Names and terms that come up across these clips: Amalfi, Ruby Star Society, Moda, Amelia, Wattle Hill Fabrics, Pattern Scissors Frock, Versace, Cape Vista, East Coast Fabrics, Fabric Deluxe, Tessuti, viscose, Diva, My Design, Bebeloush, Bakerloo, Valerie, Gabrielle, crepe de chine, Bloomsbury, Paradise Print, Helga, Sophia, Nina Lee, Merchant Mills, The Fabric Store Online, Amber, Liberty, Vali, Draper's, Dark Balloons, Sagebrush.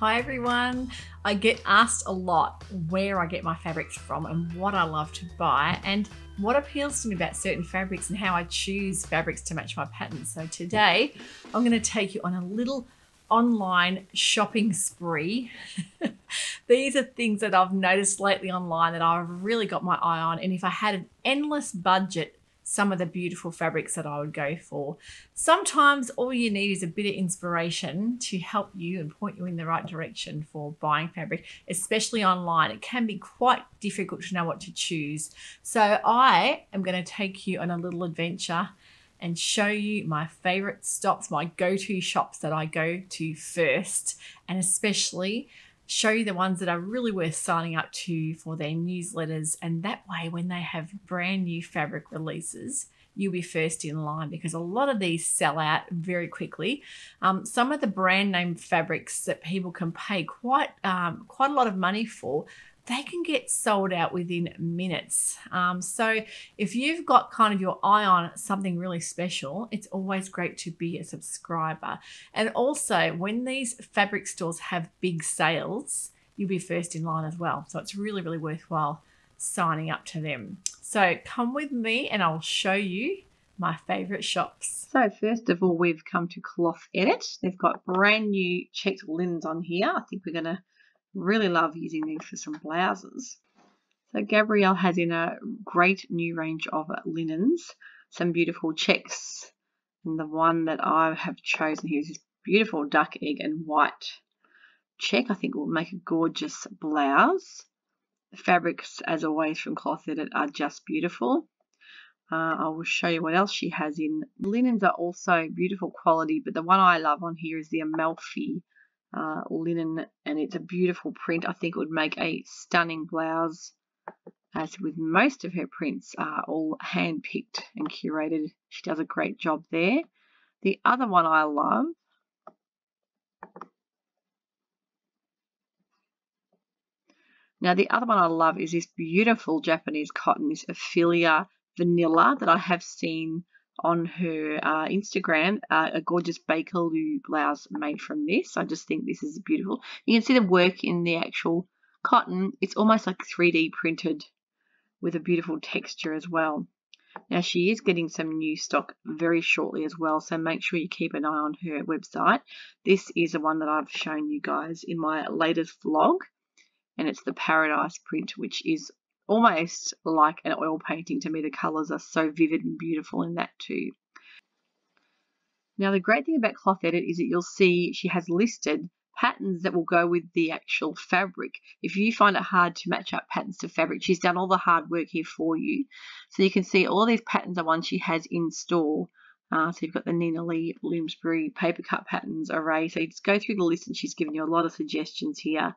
Hi everyone. I get asked a lot where I get my fabrics from and what I love to buy and what appeals to me about certain fabrics and how I choose fabrics to match my patterns. So today I'm going to take you on a little online shopping spree. These are things that I've noticed lately online that I've really got my eye on, and if I had an endless budget, some of the beautiful fabrics that I would go for. Sometimes all you need is a bit of inspiration to help you and point you in the right direction for buying fabric, especially online. It can be quite difficult to know what to choose. So I am going to take you on a little adventure and show you my favorite stops, my go-to shops that I go to first, and especially show you the ones that are really worth signing up to for their newsletters, and that way when they have brand new fabric releases you'll be first in line, because a lot of these sell out very quickly. Some of the brand name fabrics that people can pay quite a lot of money for, they can get sold out within minutes. So if you've got kind of your eye on something really special, it's always great to be a subscriber. And also when these fabric stores have big sales, you'll be first in line as well. So it's really, really worthwhile signing up to them. So come with me and I'll show you my favorite shops. So first of all, we've come to Cloth Edit. They've got brand new checked linens on here. I think we're gonna really love using these for some blouses. So Gabrielle has in a great new range of linens, some beautiful checks, and the one that I have chosen here is this beautiful duck egg and white check. I think it will make a gorgeous blouse. The fabrics, as always, from Cloth Edit are just beautiful. I will show you what else she has in. Linens are also beautiful quality, but the one I love on here is the Amalfi linen, and it's a beautiful print. I think it would make a stunning blouse, as with most of her prints are all hand-picked and curated. She does a great job there. The other one I love now, the other one I love is this beautiful Japanese cotton, this Ophelia vanilla that I have seen on her Instagram, a gorgeous Bakerloo blouse made from this. I just think this is beautiful. You can see the work in the actual cotton. It's almost like 3D printed with a beautiful texture as well. Now she is getting some new stock very shortly as well, so make sure you keep an eye on her website. This is the one that I've shown you guys in my latest vlog, and it's the Paradise Print, which is almost like an oil painting to me. The colours are so vivid and beautiful in that too. Now the great thing about Cloth Edit is that you'll see she has listed patterns that will go with the actual fabric. If you find it hard to match up patterns to fabric, she's done all the hard work here for you. So you can see all these patterns are ones she has in store. So you've got the Nina Lee, Bloomsbury, paper cut patterns array. So you just go through the list and she's given you a lot of suggestions here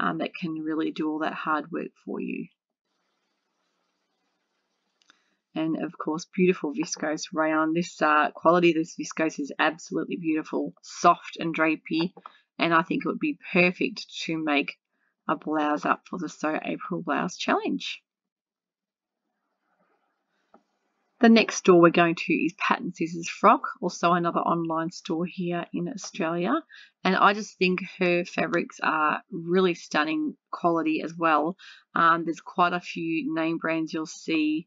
that can really do all that hard work for you. And of course, beautiful viscose rayon. This quality, this viscose is absolutely beautiful, soft and drapey, and I think it would be perfect to make a blouse up for the Sew April Blouse Challenge. The next store we're going to is Pattern Scissors Frock, also another online store here in Australia. And I just think her fabrics are really stunning quality as well. There's quite a few name brands you'll see.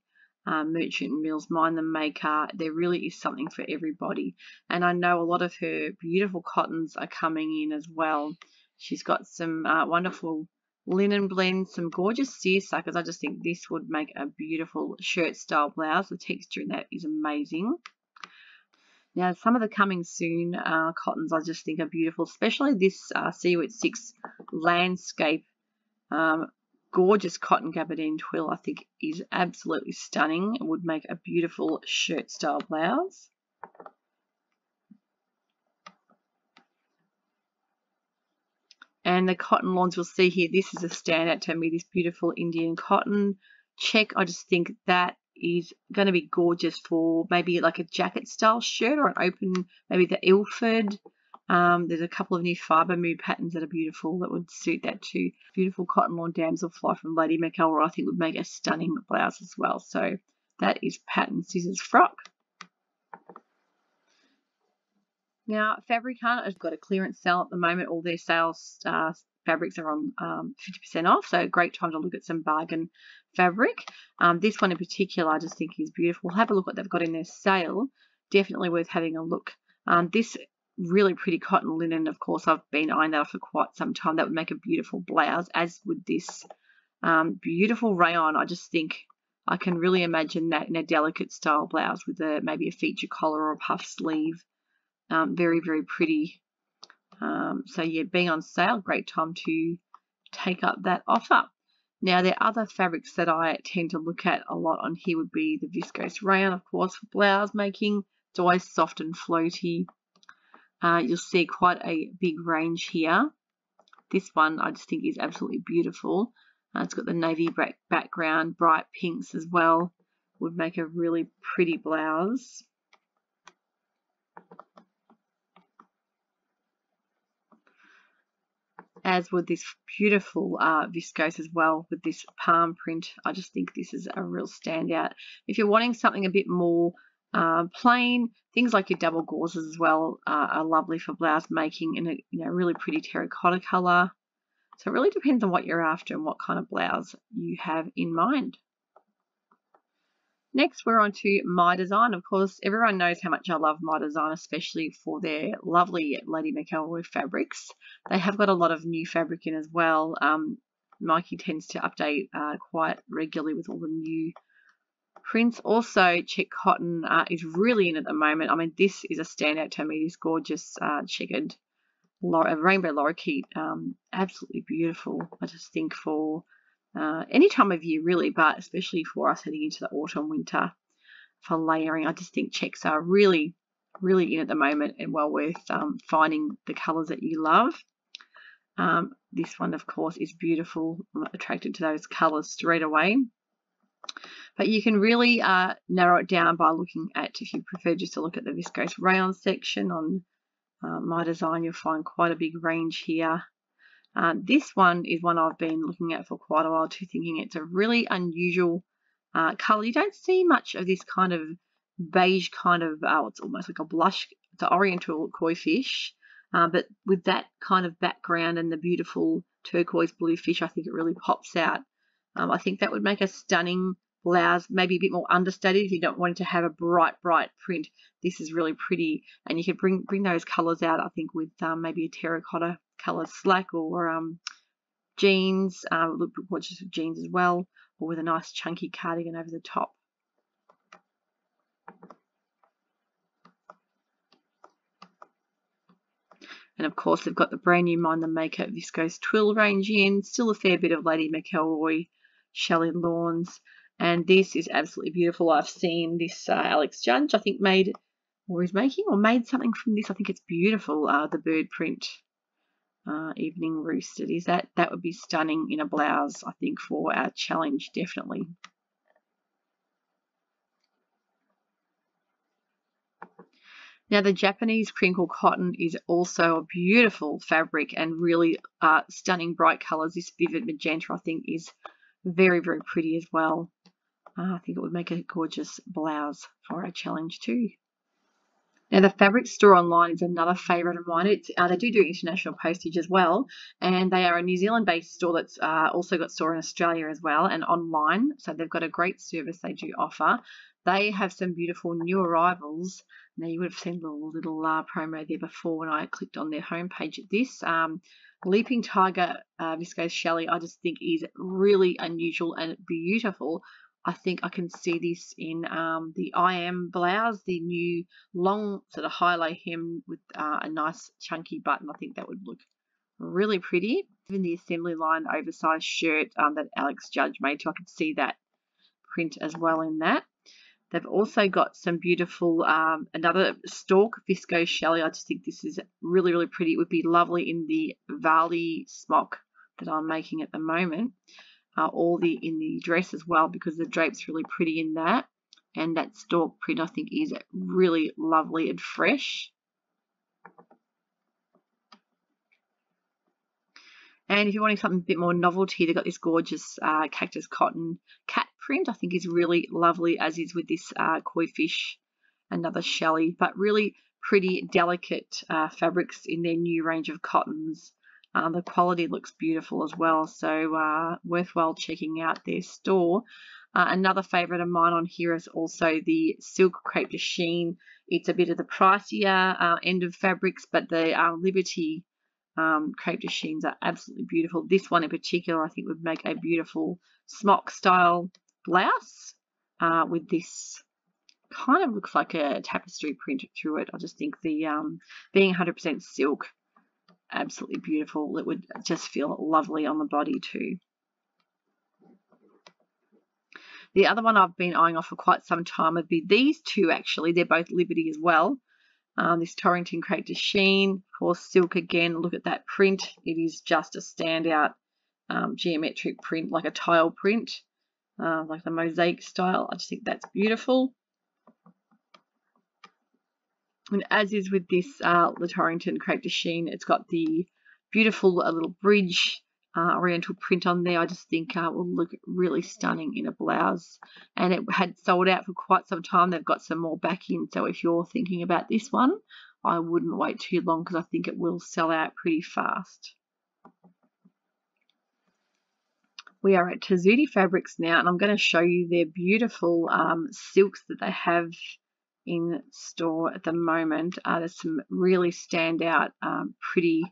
Merchant Mills, Mind the Maker. There really is something for everybody, and I know a lot of her beautiful cottons are coming in as well. She's got some wonderful linen blends, some gorgeous seersuckers. I just think this would make a beautiful shirt style blouse. The texture in that is amazing. Now some of the coming soon cottons I just think are beautiful, especially this CU86 landscape gorgeous cotton gabardine twill, I think is absolutely stunning. It would make a beautiful shirt style blouse. And the cotton lawns you'll see here, this is a standout to me, this beautiful Indian cotton check. I just think that is going to be gorgeous for maybe like a jacket style shirt or an open, maybe the Ilford. There's a couple of new Fiber Mood patterns that are beautiful that would suit that too. Beautiful cotton lawn damselfly from Lady McElroy, I think would make a stunning blouse as well. So that is Pattern Scissors Frock. Now, Fabricana has got a clearance sale at the moment. All their sales fabrics are on 50% off, so great time to look at some bargain fabric. This one in particular I just think is beautiful. Have a look what they've got in their sale. Definitely worth having a look. This really pretty cotton linen, of course, I've been eyeing that off for quite some time. That would make a beautiful blouse, as would this beautiful rayon. I just think I can really imagine that in a delicate style blouse with a, maybe a feature collar or a puff sleeve. Very, very pretty. So yeah, being on sale, great time to take up that offer. Now, there are other fabrics that I tend to look at a lot on here would be the viscose rayon, of course, for blouse making. It's always soft and floaty. You'll see quite a big range here. This one I just think is absolutely beautiful. It's got the navy background, bright pinks as well. Would make a really pretty blouse. As would this beautiful viscose as well with this palm print. I just think this is a real standout. If you're wanting something a bit more plain, things like your double gauzes as well are lovely for blouse making in a really pretty terracotta colour. So it really depends on what you're after and what kind of blouse you have in mind. Next, we're on to My Design. Of course, everyone knows how much I love My Design, especially for their lovely Lady McElroy fabrics. They have got a lot of new fabric in as well. Mikey tends to update quite regularly with all the new prints. Also, check cotton is really in at the moment. I mean, this is a standout to me, this gorgeous checkered rainbow lorikeet. Absolutely beautiful, I just think, for any time of year really, but especially for us heading into the autumn winter for layering. I just think checks are really, really in at the moment and well worth finding the colours that you love. This one, of course, is beautiful. I'm attracted to those colours straight away. But you can really narrow it down by looking at, if you prefer just to look at the viscose rayon section on My Design, you'll find quite a big range here. This one is one I've been looking at for quite a while too, thinking it's a really unusual colour. You don't see much of this kind of beige kind of, it's almost like a blush, it's an oriental koi fish, but with that kind of background and the beautiful turquoise blue fish, I think it really pops out. I think that would make a stunning blouse, maybe a bit more understated if you don't want to have a bright print. This is really pretty, and you could bring those colours out, I think, with maybe a terracotta colour slack or jeans, look gorgeous with jeans as well, or with a nice chunky cardigan over the top. And of course, they've got the brand new Mind the Maker viscose twill range in, still a fair bit of Lady McElroy, Shelley Lawns, and this is absolutely beautiful. I've seen this Alex Judge, I think, made, or is making, or made something from this. I think it's beautiful, the bird print evening roost. It is that would be stunning in a blouse, I think, for our challenge, definitely. Now, the Japanese crinkle cotton is also a beautiful fabric and really stunning bright colours. This vivid magenta, I think, is very, very pretty as well. I think it would make a gorgeous blouse for our challenge too. Now, the Fabric Store Online is another favourite of mine. It's, they do international postage as well, and they are a New Zealand-based store that's also got store in Australia as well and online, so they've got a great service they do offer. They have some beautiful new arrivals. Now, you would have seen the little promo there before when I clicked on their homepage at this. Leaping Tiger viscose Shelley, I just think, is really unusual and beautiful. I think I can see this in the IM blouse, the new long sort of high-low hem with a nice chunky button. I think that would look really pretty. Even the Assembly Line oversized shirt that Alex Judge made, so I could see that print as well in that. They've also got some beautiful, another stalk viscose Shelley. I just think this is really, really pretty. It would be lovely in the Vali smock that I'm making at the moment. In the dress as well, because the drape's really pretty in that, and that stalk print, I think, is really lovely and fresh. And if you're wanting something a bit more novelty, they've got this gorgeous cactus cotton cat print. I think is really lovely, as is with this koi fish, another Shelley, but really pretty delicate fabrics in their new range of cottons. The quality looks beautiful as well, so worthwhile checking out their store. Another favourite of mine on here is also the Silk Crepe de Chine. It's a bit of the pricier end of fabrics, but the Liberty Crepe de Chines are absolutely beautiful. This one in particular I think would make a beautiful smock style blouse with this. Kind of looks like a tapestry print through it. I just think the being 100% silk, absolutely beautiful. It would just feel lovely on the body too. The other one I've been eyeing off for quite some time would be these two actually. They're both Liberty as well. This Torrington Crepe de Chine, of course silk again. Look at that print. It is just a standout geometric print, like a tile print, like the mosaic style. I just think that's beautiful. And as is with this Le Torrington Crepe de Chine, it's got the beautiful little bridge oriental print on there. I just think will look really stunning in a blouse. And it had sold out for quite some time. They've got some more back in. So if you're thinking about this one, I wouldn't wait too long because I think it will sell out pretty fast. We are at Tessuti Fabrics now, and I'm going to show you their beautiful silks that they have in store at the moment. There's some really standout pretty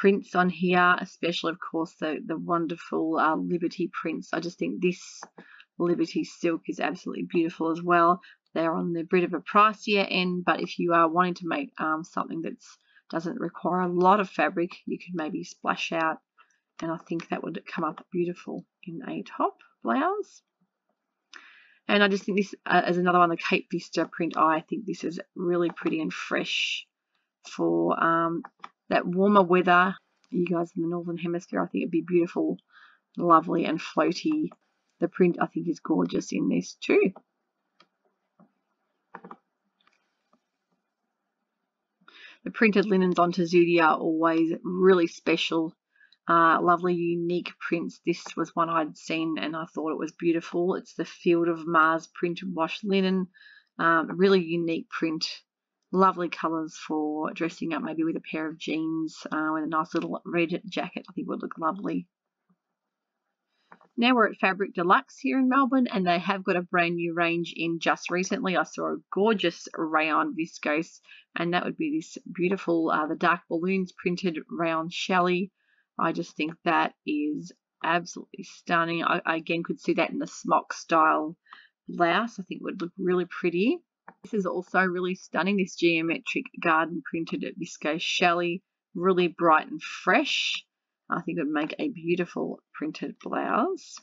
prints on here, especially of course the wonderful Liberty prints. I just think this Liberty silk is absolutely beautiful as well. They're on the bit of a pricier end, but if you are wanting to make something that doesn't require a lot of fabric, you could maybe splash out, and I think that would come up beautiful in a top blouse. And I just think this is another one, the Cape Vista print. I think this is really pretty and fresh for that warmer weather. You guys in the Northern Hemisphere, I think it'd be beautiful, lovely and floaty. The print I think is gorgeous in this too. The printed linens on Tessuti are always really special. Lovely unique prints. This was one I'd seen and I thought it was beautiful. It's the Field of Mars print and wash linen. Really unique print. Lovely colours for dressing up maybe with a pair of jeans with a nice little red jacket. I think would look lovely. Now we're at Fabric Deluxe here in Melbourne, and they have got a brand new range in just recently. I saw a gorgeous rayon viscose, and that would be this beautiful, the Dark Balloons printed rayon challis. I just think that is absolutely stunning. I again could see that in the smock style blouse. I think it would look really pretty. This is also really stunning, this geometric garden printed viscose challis, really bright and fresh. I think it would make a beautiful printed blouse.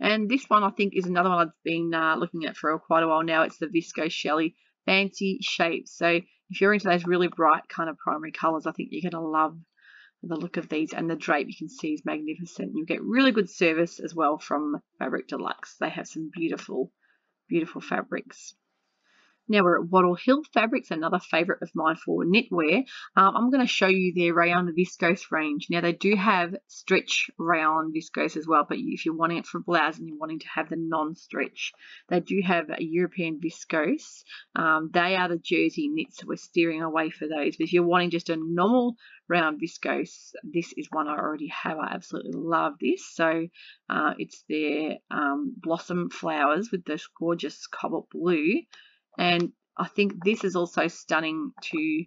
And this one I think is another one I've been looking at for quite a while now. It's the viscose challis fancy shapes. So if you're into those really bright kind of primary colours, I think you're going to love the look of these, and the drape you can see is magnificent. You get really good service as well from Fabric Deluxe. They have some beautiful, beautiful fabrics. Now we're at Wattle Hill Fabrics, another favourite of mine for knitwear. I'm going to show you their rayon viscose range. Now they do have stretch rayon viscose as well, but if you're wanting it for a blouse and you're wanting to have the non-stretch, they do have a European viscose. They are the jersey knits, so we're steering away for those. But if you're wanting just a normal rayon viscose, this is one I already have. I absolutely love this. So it's their blossom flowers with this gorgeous cobalt blue. And I think this is also stunning to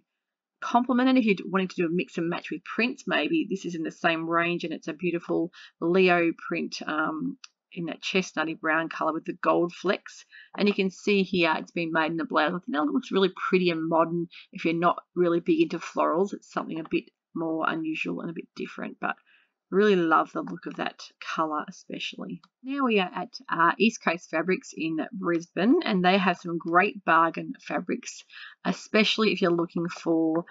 complement it. If you're wanting to do a mix and match with prints, maybe this is in the same range, and it's a beautiful Leo print in that chestnutty brown colour with the gold flecks. And you can see here it's been made in the blouse. I think that looks really pretty and modern. If you're not really big into florals, it's something a bit more unusual and a bit different. But really love the look of that colour especially. Now we are at East Coast Fabrics in Brisbane, and they have some great bargain fabrics, especially if you're looking for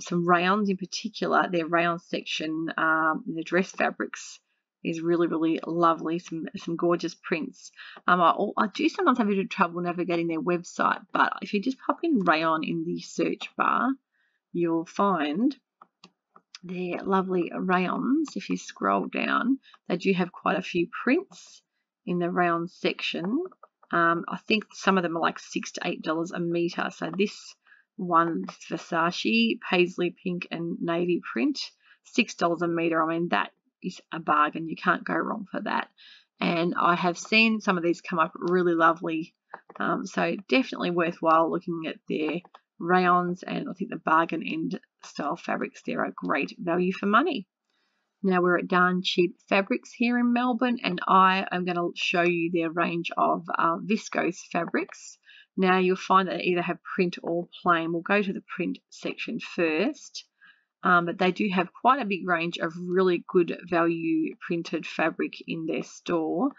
some rayons in particular. Their rayon section in the dress fabrics is really, really lovely. Some gorgeous prints. I do sometimes have a bit of trouble navigating their website, but if you just pop in rayon in the search bar, you'll find their lovely rayons. If you scroll down, they do have quite a few prints in the rayon section. I think some of them are like $6 to $8 a meter. So this one, this Versace paisley pink and navy print, $6 a meter. I mean, that is a bargain. You can't go wrong for that. And I have seen some of these come up really lovely. So definitely worthwhile looking at their rayons, and I think the bargain end style fabrics there are great value for money. Now we're at Darn Cheap Fabrics here in Melbourne, and I am going to show you their range of viscose fabrics. Now you'll find that they either have print or plain. We'll go to the print section first, but they do have quite a big range of really good value printed fabric in their store.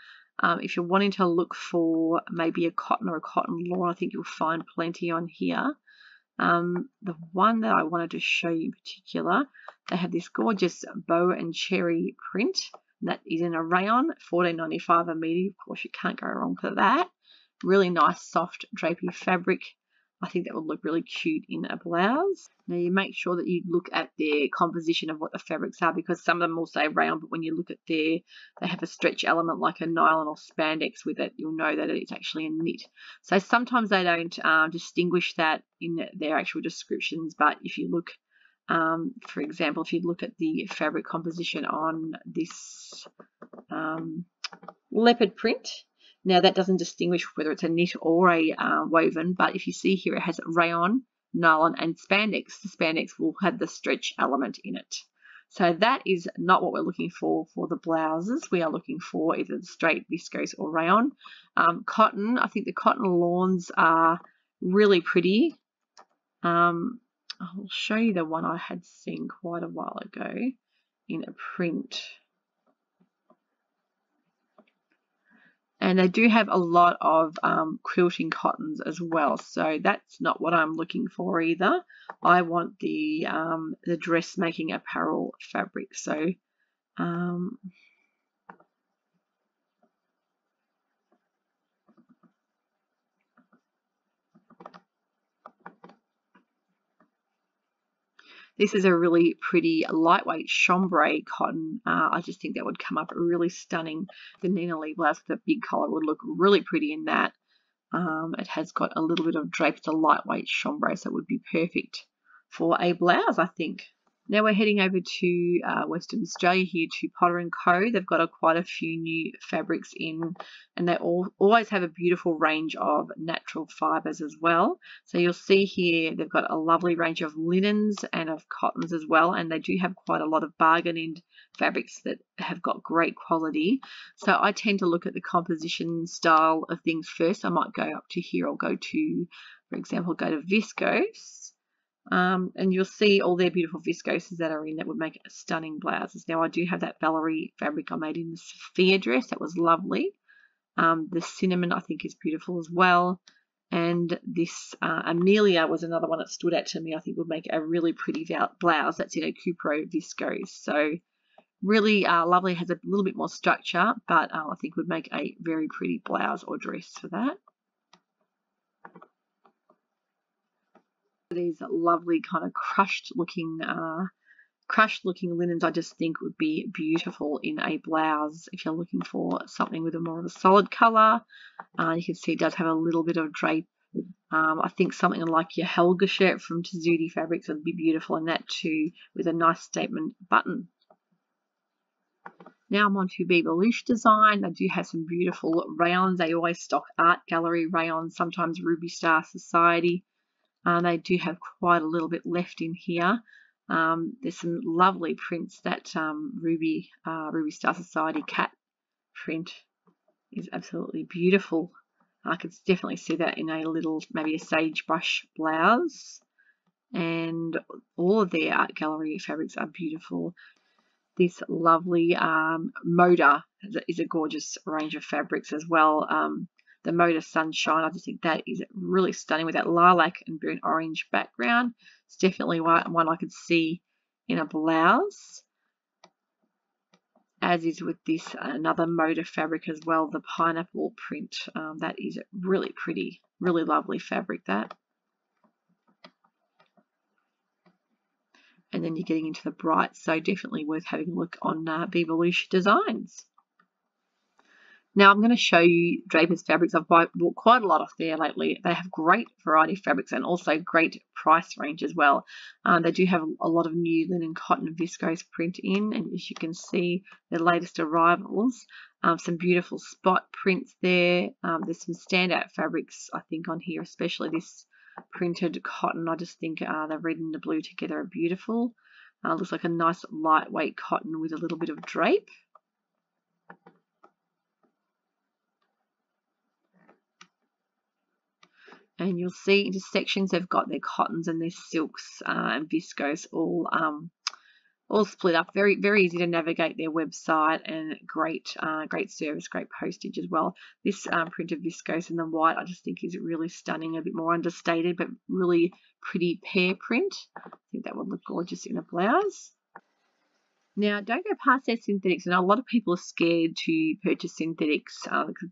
If you're wanting to look for maybe a cotton or a cotton lawn, I think you'll find plenty on here. The one that I wanted to show you in particular, they have this gorgeous bow and cherry print that is in a rayon, $14.95 a meter. Of course, you can't go wrong for that. Really nice, soft, drapey fabric. I think that would look really cute in a blouse. Now, you make sure that you look at their composition of what the fabrics are, because some of them will say rayon, but when you look at their, they have a stretch element like a nylon or spandex with it, you'll know that it's actually a knit. So sometimes they don't distinguish that in their actual descriptions, but if you look, for example, if you look at the fabric composition on this leopard print, now that doesn't distinguish whether it's a knit or a woven, but if you see here, it has rayon, nylon and spandex. The spandex will have the stretch element in it. So that is not what we're looking for the blouses. We are looking for either the straight viscose or rayon. Cotton, I think the cotton lawns are really pretty. I'll show you the one I had seen quite a while ago in a print. And they do have a lot of quilting cottons as well. So that's not what I'm looking for either. I want the dressmaking apparel fabric. So this is a really pretty lightweight chambray cotton. I just think that would come up really stunning. The Nina Lee blouse with a big collar would look really pretty in that. It has got a little bit of drape. It's a lightweight chambray, so it would be perfect for a blouse, I think. Now we're heading over to Western Australia here to Potter & Co. They've got quite a few new fabrics in, and they always have a beautiful range of natural fibres as well. So you'll see here they've got a lovely range of linens and of cottons as well, and they do have quite a lot of bargain end fabrics that have got great quality. So I tend to look at the composition style of things first. I might go up to here or go to, for example, go to viscose. And you'll see all their beautiful viscoses that are in that would make stunning blouses. Now, I do have that Valerie fabric I made in the Sophia dress. That was lovely. The cinnamon, I think, is beautiful as well. And this Amelia was another one that stood out to me. I think would make a really pretty blouse that's in a cupro viscose. So really lovely, has a little bit more structure, but I think would make a very pretty blouse or dress for that. These lovely kind of crushed looking linens I just think would be beautiful in a blouse. If you're looking for something with a more of a solid colour, you can see it does have a little bit of drape. I think something like your Helga shirt from Tessuti Fabrics would be beautiful in that too, with a nice statement button. Now I'm on to Bebeloush Design. They do have some beautiful rayons. They always stock Art Gallery rayons, sometimes Ruby Star Society. They do have quite a little bit left in here. There's some lovely prints. That Ruby Star Society cat print is absolutely beautiful. I could definitely see that in a little, maybe a sagebrush blouse. And all of their Art Gallery fabrics are beautiful. This lovely Moda is a gorgeous range of fabrics as well. The Moda Sunshine, I just think that is really stunning with that lilac and burnt orange background. It's definitely one I could see in a blouse. As is with this, another Moda fabric as well, the pineapple print. That is really pretty, really lovely fabric that. And then you're getting into the bright, so definitely worth having a look on Bebeloush Designs. Now I'm going to show you Draper's Fabrics. I've bought quite a lot off there lately. They have great variety of fabrics and also great price range as well. They do have a lot of new linen, cotton, viscose print in, and as you can see, the latest arrivals. Some beautiful spot prints there. There's some standout fabrics, I think, on here, especially this printed cotton. I just think the red and the blue together are beautiful. Looks like a nice lightweight cotton with a little bit of drape. And you'll see into sections they've got their cottons and their silks and viscose all split up. Very, very easy to navigate their website, and great, great service, great postage as well. This print of viscose in the white, I just think is really stunning. A bit more understated, but really pretty pear print. I think that would look gorgeous in a blouse. Now, don't go past their synthetics. And a lot of people are scared to purchase synthetics,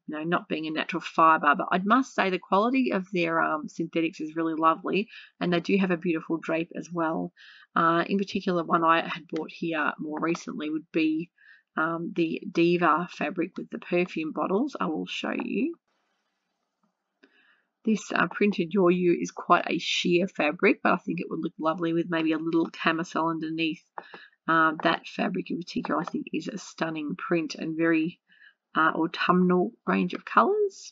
not being a natural fibre. But I must say the quality of their synthetics is really lovely, and they do have a beautiful drape as well. In particular, one I had bought here more recently would be the Diva fabric with the perfume bottles. I will show you. This printed Yoyu is quite a sheer fabric, but I think it would look lovely with maybe a little camisole underneath. That fabric in particular, I think, is a stunning print and very autumnal range of colours.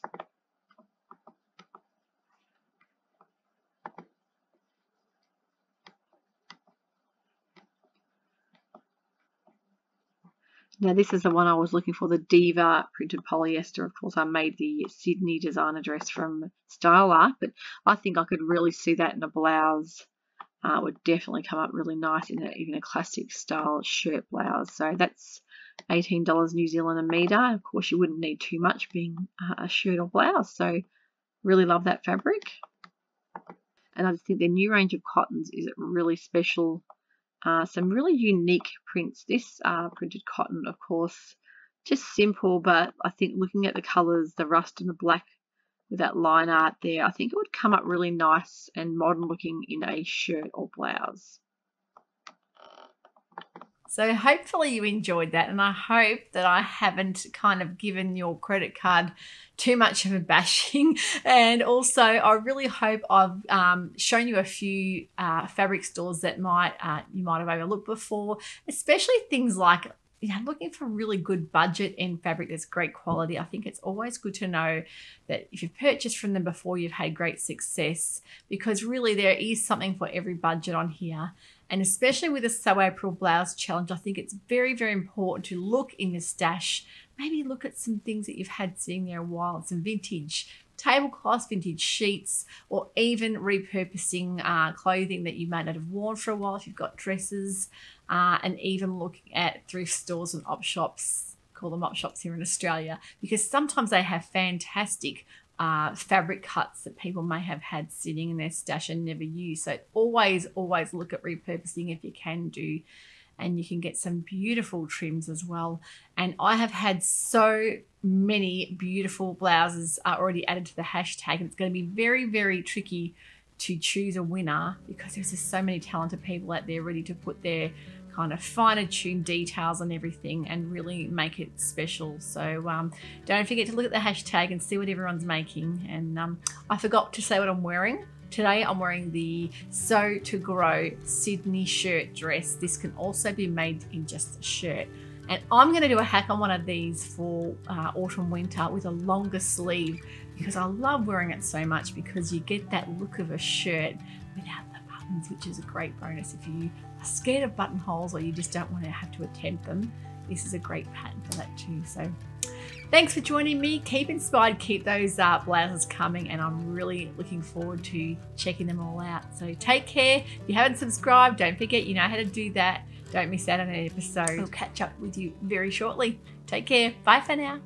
Now, this is the one I was looking for, the Diva printed polyester. Of course, I made the Sydney designer dress from Style Art, but I think I could really see that in a blouse. Would definitely come up really nice in even a classic style shirt blouse. So that's $18 New Zealand a metre. Of course, you wouldn't need too much being a shirt or blouse. So really love that fabric. And I just think their new range of cottons is really special. Some really unique prints. This printed cotton, of course, just simple, but I think looking at the colours, the rust and the black, with that line art there, I think it would come up really nice and modern looking in a shirt or blouse. So hopefully you enjoyed that, and I hope that I haven't kind of given your credit card too much of a bashing. And also I really hope I've shown you a few fabric stores that might you might have overlooked before, especially things like, yeah, looking for really good budget and fabric that's great quality. I think it's always good to know that if you've purchased from them before, you've had great success, because really there is something for every budget on here. And especially with the Sew April Blouse Challenge, I think it's very, very important to look in your stash. Maybe look at some things that you've had sitting there a while, some vintage tablecloths, vintage sheets, or even repurposing clothing that you may not have worn for a while if you've got dresses, and even looking at thrift stores and op shops, call them op shops here in Australia, because sometimes they have fantastic fabric cuts that people may have had sitting in their stash and never used. So always, always look at repurposing if you can do. And you can get some beautiful trims as well. And I have had so many beautiful blouses already added to the hashtag, and it's going to be very, very tricky to choose a winner, because there's just so many talented people out there ready to put their kind of finer tuned details on everything and really make it special. So don't forget to look at the hashtag and see what everyone's making. And I forgot to say what I'm wearing. Today I'm wearing the Sew to Grow Sydney shirt dress. This can also be made in just a shirt. And I'm going to do a hack on one of these for autumn winter with a longer sleeve, because I love wearing it so much, because you get that look of a shirt without the buttons, which is a great bonus if you are scared of buttonholes or you just don't want to have to attempt them. This is a great pattern for that too. So thanks for joining me. Keep inspired, keep those blouses coming, and I'm really looking forward to checking them all out. So take care. If you haven't subscribed, don't forget, you know how to do that. Don't miss out on an episode. I'll catch up with you very shortly. Take care. Bye for now.